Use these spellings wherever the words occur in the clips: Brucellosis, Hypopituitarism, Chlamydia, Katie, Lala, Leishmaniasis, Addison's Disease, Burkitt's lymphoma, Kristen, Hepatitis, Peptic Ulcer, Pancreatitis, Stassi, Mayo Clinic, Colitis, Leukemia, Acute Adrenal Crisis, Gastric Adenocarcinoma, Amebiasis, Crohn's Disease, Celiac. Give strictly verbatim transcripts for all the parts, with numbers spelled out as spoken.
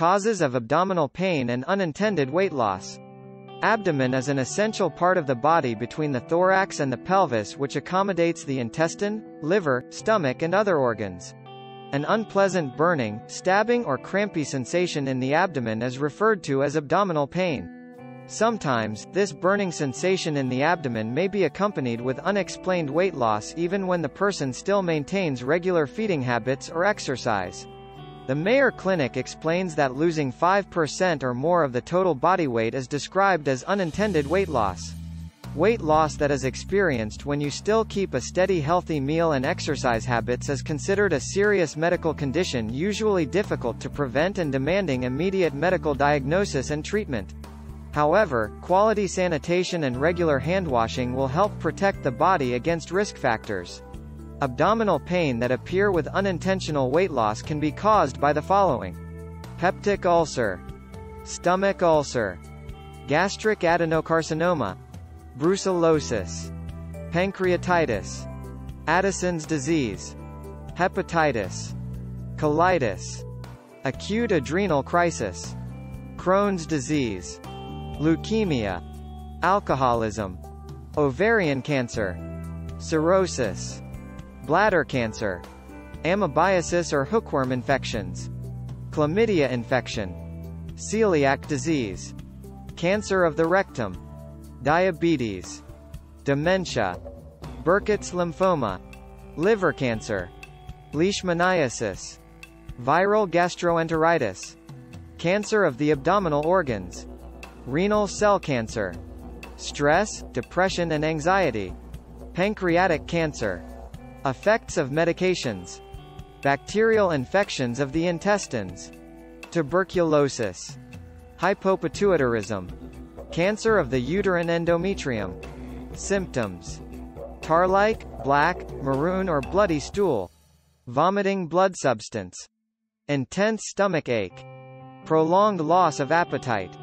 causes of abdominal pain and unintended weight loss. Abdomen is an essential part of the body between the thorax and the pelvis, which accommodates the intestine, liver, stomach and other organs. An unpleasant burning, stabbing or crampy sensation in the abdomen is referred to as abdominal pain. Sometimes, this burning sensation in the abdomen may be accompanied with unexplained weight loss even when the person still maintains regular feeding habits or exercise. The Mayo Clinic explains that losing five percent or more of the total body weight is described as unintended weight loss. Weight loss that is experienced when you still keep a steady healthy meal and exercise habits is considered a serious medical condition, usually difficult to prevent and demanding immediate medical diagnosis and treatment. However, quality sanitation and regular handwashing will help protect the body against risk factors. Abdominal pain that appear with unintentional weight loss can be caused by the following: peptic ulcer, stomach ulcer, gastric adenocarcinoma, brucellosis, pancreatitis, Addison's disease, hepatitis, colitis, acute adrenal crisis, Crohn's disease, leukemia, alcoholism, ovarian cancer, cirrhosis, bladder cancer, amebiasis or hookworm infections, chlamydia infection, celiac disease, cancer of the rectum, diabetes, dementia, Burkitt's lymphoma, liver cancer, leishmaniasis, viral gastroenteritis, cancer of the abdominal organs, renal cell cancer, stress, depression and anxiety, pancreatic cancer, effects of medications, bacterial infections of the intestines, tuberculosis, hypopituitarism, cancer of the uterine endometrium. Symptoms: tar-like, black, maroon or bloody stool, vomiting blood substance, intense stomach ache, prolonged loss of appetite,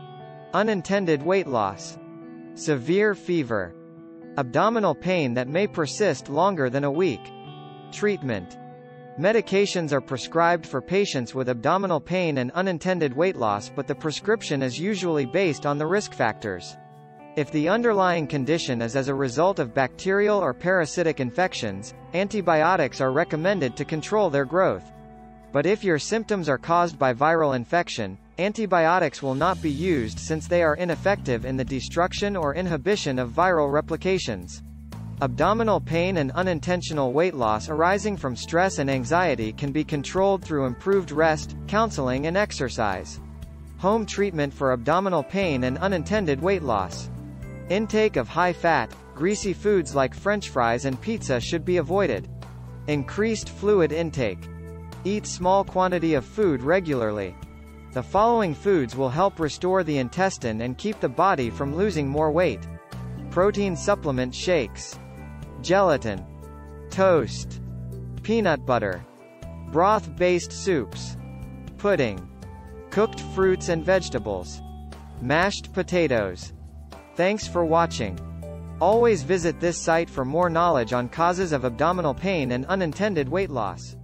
unintended weight loss, severe fever, abdominal pain that may persist longer than a week. Treatment: medications are prescribed for patients with abdominal pain and unintended weight loss, but the prescription is usually based on the risk factors. If the underlying condition is as a result of bacterial or parasitic infections, antibiotics are recommended to control their growth. But if your symptoms are caused by viral infection, antibiotics will not be used since they are ineffective in the destruction or inhibition of viral replications. Abdominal pain and unintentional weight loss arising from stress and anxiety can be controlled through improved rest, counseling and exercise. Home treatment for abdominal pain and unintended weight loss: intake of high-fat, greasy foods like French fries and pizza should be avoided. Increased fluid intake. Eat small quantity of food regularly. The following foods will help restore the intestine and keep the body from losing more weight: protein supplement shakes, gelatin, toast, peanut butter, broth-based soups, pudding, cooked fruits and vegetables, mashed potatoes. Thanks for watching. Always visit this site for more knowledge on causes of abdominal pain and unintended weight loss.